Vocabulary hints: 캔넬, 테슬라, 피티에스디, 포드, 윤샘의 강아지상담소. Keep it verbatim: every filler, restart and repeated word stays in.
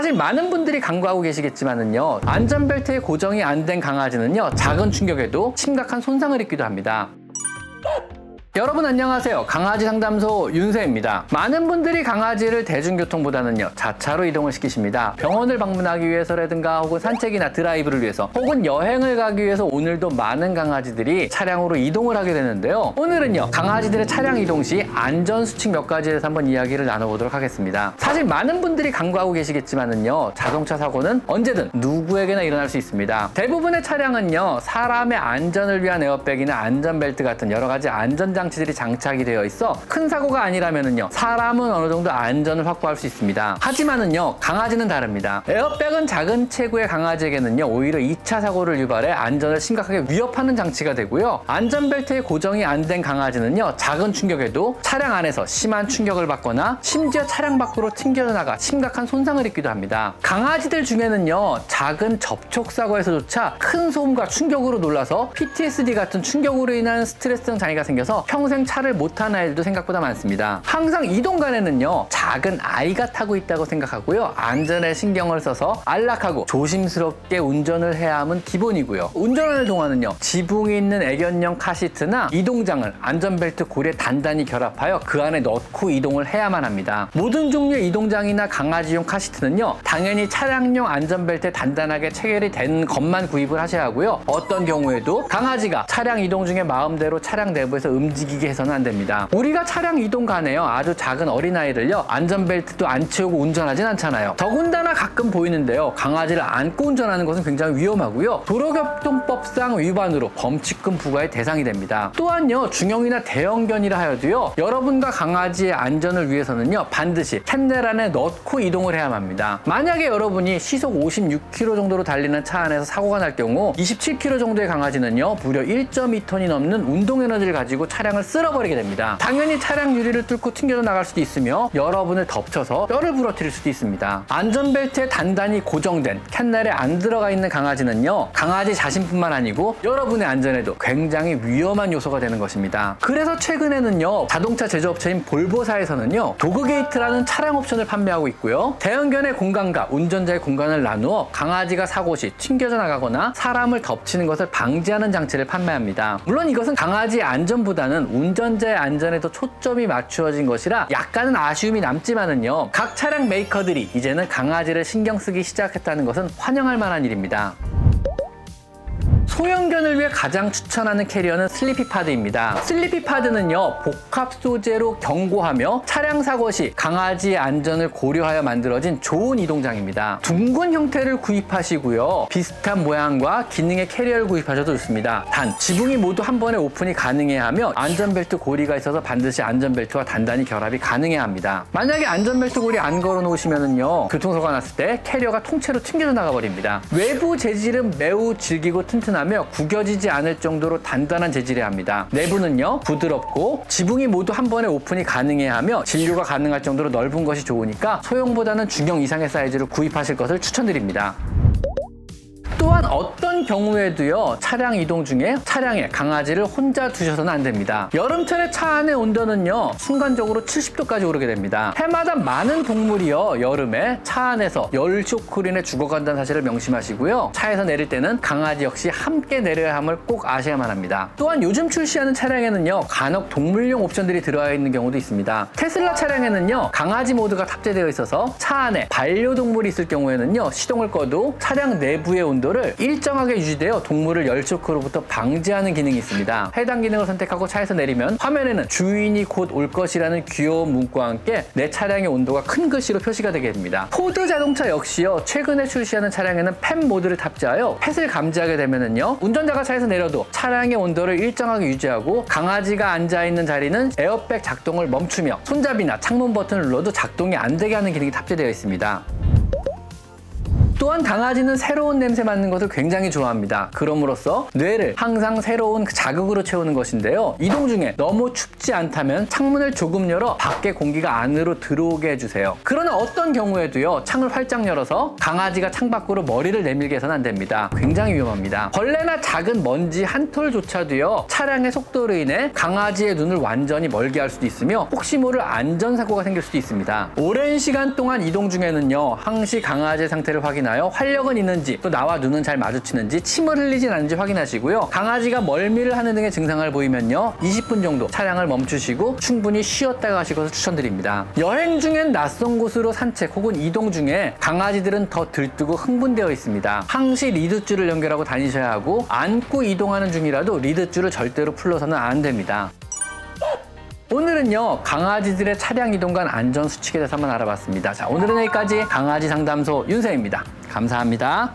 사실 많은 분들이 강구하고 계시겠지만은요, 안전벨트에 고정이 안 된 강아지는요 작은 충격에도 심각한 손상을 입기도 합니다. 여러분 안녕하세요. 강아지 상담소 윤세입니다. 많은 분들이 강아지를 대중교통보다는요 자차로 이동을 시키십니다. 병원을 방문하기 위해서라든가 혹은 산책이나 드라이브를 위해서 혹은 여행을 가기 위해서 오늘도 많은 강아지들이 차량으로 이동을 하게 되는데요. 오늘은요 강아지들의 차량 이동 시 안전수칙 몇 가지에 대해서 한번 이야기를 나눠보도록 하겠습니다. 사실 많은 분들이 강구하고 계시겠지만은요 자동차 사고는 언제든 누구에게나 일어날 수 있습니다. 대부분의 차량은요 사람의 안전을 위한 에어백이나 안전벨트 같은 여러 가지 안전 장치들이 장착이 되어 있어 큰 사고가 아니라면요 사람은 어느 정도 안전을 확보할 수 있습니다. 하지만은요 강아지는 다릅니다. 에어백은 작은 체구의 강아지에게는요 오히려 이 차 사고를 유발해 안전을 심각하게 위협하는 장치가 되고요, 안전벨트에 고정이 안 된 강아지는요 작은 충격에도 차량 안에서 심한 충격을 받거나 심지어 차량 밖으로 튕겨나가 심각한 손상을 입기도 합니다. 강아지들 중에는요 작은 접촉 사고에서조차 큰 소음과 충격으로 놀라서 피티에스디 같은 충격으로 인한 스트레스성 장애가 생겨서 평생 차를 못 타는 아이들도 생각보다 많습니다. 항상 이동간에는요 작은 아이가 타고 있다고 생각하고요, 안전에 신경을 써서 안락하고 조심스럽게 운전을 해야 함은 기본이고요, 운전하는 동안은요 지붕이 있는 애견용 카시트나 이동장을 안전벨트 고리에 단단히 결합하여 그 안에 넣고 이동을 해야만 합니다. 모든 종류의 이동장이나 강아지용 카시트는요 당연히 차량용 안전벨트에 단단하게 체결이 된 것만 구입을 하셔야 하고요, 어떤 경우에도 강아지가 차량 이동 중에 마음대로 차량 내부에서 움직이는 움직이게 해서는 안 됩니다. 우리가 차량 이동 간에요 아주 작은 어린아이를요 안전벨트도 안 채우고 운전하진 않잖아요. 더군다나 가끔 보이는데요 강아지를 안고 운전하는 것은 굉장히 위험하고요, 도로교통법상 위반으로 범칙금 부과의 대상이 됩니다. 또한요 중형이나 대형견이라 하여도요 여러분과 강아지의 안전을 위해서는요 반드시 캔넬 안에 넣고 이동을 해야 합니다. 만약에 여러분이 시속 오십육 킬로미터 정도로 달리는 차 안에서 사고가 날 경우 이십칠 킬로미터 정도의 강아지는요 무려 일 점 이 톤이 넘는 운동에너지를 가지고 차량 차량을 쓸어버리게 됩니다. 당연히 차량 유리를 뚫고 튕겨져 나갈 수도 있으며 여러분을 덮쳐서 뼈를 부러뜨릴 수도 있습니다. 안전벨트에 단단히 고정된 캔넬에 안 들어가 있는 강아지는요 강아지 자신뿐만 아니고 여러분의 안전에도 굉장히 위험한 요소가 되는 것입니다. 그래서 최근에는요 자동차 제조업체인 볼보사에서는요 도그게이트라는 차량 옵션을 판매하고 있고요, 대형견의 공간과 운전자의 공간을 나누어 강아지가 사고 시 튕겨져 나가거나 사람을 덮치는 것을 방지하는 장치를 판매합니다. 물론 이것은 강아지의 안전보다는 운전자의 안전에도 초점이 맞추어진 것이라 약간은 아쉬움이 남지만은요 각 차량 메이커들이 이제는 강아지를 신경 쓰기 시작했다는 것은 환영할 만한 일입니다. 소형견을 위해 가장 추천하는 캐리어는 슬리피 파드입니다. 슬리피 파드는요 복합 소재로 견고하며 차량 사고 시 강아지의 안전을 고려하여 만들어진 좋은 이동장입니다. 둥근 형태를 구입하시고요 비슷한 모양과 기능의 캐리어를 구입하셔도 좋습니다. 단 지붕이 모두 한 번에 오픈이 가능해야 하며 안전벨트 고리가 있어서 반드시 안전벨트와 단단히 결합이 가능해야 합니다. 만약에 안전벨트 고리 안 걸어 놓으시면은요 교통사고가 났을 때 캐리어가 통째로 튕겨져 나가 버립니다. 외부 재질은 매우 질기고 튼튼하며 구겨지지 않을 정도로 단단한 재질이어야 합니다. 내부는요 부드럽고 지붕이 모두 한 번에 오픈이 가능해야 하며 진료가 가능할 정도로 넓은 것이 좋으니까 소형보다는 중형 이상의 사이즈를 구입하실 것을 추천드립니다. 또한 어떤 경우에도요 차량 이동 중에 차량에 강아지를 혼자 두셔서는 안 됩니다. 여름철에 차 안의 온도는요 순간적으로 칠십 도까지 오르게 됩니다. 해마다 많은 동물이요 여름에 차 안에서 열 쇼크린에 죽어간다는 사실을 명심하시고요, 차에서 내릴 때는 강아지 역시 함께 내려야 함을 꼭 아셔야만 합니다. 또한 요즘 출시하는 차량에는요 간혹 동물용 옵션들이 들어와 있는 경우도 있습니다. 테슬라 차량에는요 강아지 모드가 탑재되어 있어서 차 안에 반려동물이 있을 경우에는요 시동을 꺼도 차량 내부의 온도 를 일정하게 유지되어 동물을 열 쇼크로부터 방지하는 기능이 있습니다. 해당 기능을 선택하고 차에서 내리면 화면에는 주인이 곧 올 것이라는 귀여운 문구와 함께 내 차량의 온도가 큰 글씨로 표시가 되게 됩니다. 포드 자동차 역시요 최근에 출시하는 차량에는 펫 모드를 탑재하여 펫을 감지하게 되면은요 운전자가 차에서 내려도 차량의 온도를 일정하게 유지하고 강아지가 앉아있는 자리는 에어백 작동을 멈추며 손잡이나 창문 버튼을 눌러도 작동이 안 되게 하는 기능이 탑재되어 있습니다. 또한 강아지는 새로운 냄새 맡는 것을 굉장히 좋아합니다. 그럼으로써 뇌를 항상 새로운 자극으로 채우는 것인데요. 이동 중에 너무 춥지 않다면 창문을 조금 열어 밖에 공기가 안으로 들어오게 해주세요. 그러나 어떤 경우에도요, 창을 활짝 열어서 강아지가 창 밖으로 머리를 내밀게 해서는 안 됩니다. 굉장히 위험합니다. 벌레나 작은 먼지 한 톨조차도요, 차량의 속도로 인해 강아지의 눈을 완전히 멀게 할 수도 있으며 혹시 모를 안전사고가 생길 수도 있습니다. 오랜 시간 동안 이동 중에는요, 항시 강아지의 상태를 확인하여 활력은 있는지, 또 나와 눈은 잘 마주치는지, 침을 흘리진 않은지 확인하시고요. 강아지가 멀미를 하는 등의 증상을 보이면요, 이십 분 정도 차량을 멈추시고 충분히 쉬었다가 하실 것을 추천드립니다. 여행 중엔 낯선 곳으로 산책 혹은 이동 중에 강아지들은 더 들뜨고 흥분되어 있습니다. 항시 리드줄을 연결하고 다니셔야 하고, 안고 이동하는 중이라도 리드줄을 절대로 풀러서는 안 됩니다. 오늘은요, 강아지들의 차량 이동 간 안전 수칙에 대해서 한번 알아봤습니다. 자, 오늘은 여기까지 강아지 상담소 윤쌤입니다. 감사합니다.